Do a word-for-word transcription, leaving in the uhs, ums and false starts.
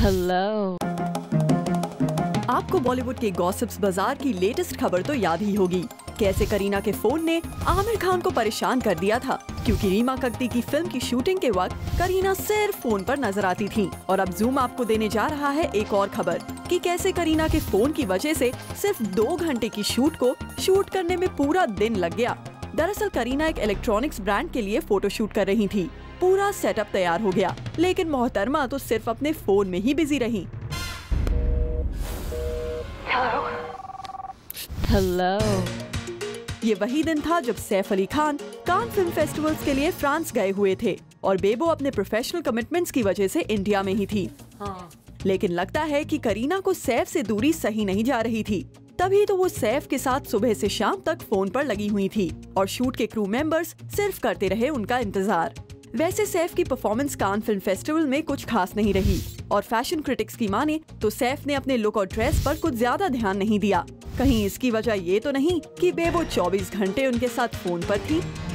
Hello. आपको बॉलीवुड के gossips बाजार की लेटेस्ट खबर तो याद ही होगी, कैसे करीना के फोन ने आमिर खान को परेशान कर दिया था क्योंकि रीमा कगती की फिल्म की शूटिंग के वक्त करीना सिर्फ फोन पर नजर आती थी। और अब जूम आपको देने जा रहा है एक और खबर कि कैसे करीना के फोन की वजह से सिर्फ दो घंटे की शूट को शूट करने में पूरा दिन लग गया। दरअसल करीना एक इलेक्ट्रॉनिक्स ब्रांड के लिए फोटो शूट कर रही थी, पूरा सेटअप तैयार हो गया, लेकिन मोहतरमा तो सिर्फ अपने फोन में ही बिजी रही। Hello hello. ये वही दिन था जब Saif Ali Khan Cannes film festivals के लिए फ्रांस गए हुए थे और बेबो अपने प्रोफेशनल कमिटमेंट्स की वजह से इंडिया में ही थी। हाँ। लेकिन लगता है कि करीना को सैफ से दूरी सही नहीं जा रही थी, तभी तो वो सैफ के साथ सुबह से शाम तक फोन पर लगी हुई थी और शूट के क्रू मेंबर्स सिर्फ करते रहे उनका इंतजार। वैसे सैफ की परफॉर्मेंस कान फिल्म फेस्टिवल में कुछ खास नहीं रही और फैशन क्रिटिक्स की माने तो सैफ ने अपने लुक और ड्रेस पर कुछ ज्यादा ध्यान नहीं दिया। कहीं इसकी वजह ये तो नहीं कि बेबो चौबीस घंटे उनके साथ फोन पर थी।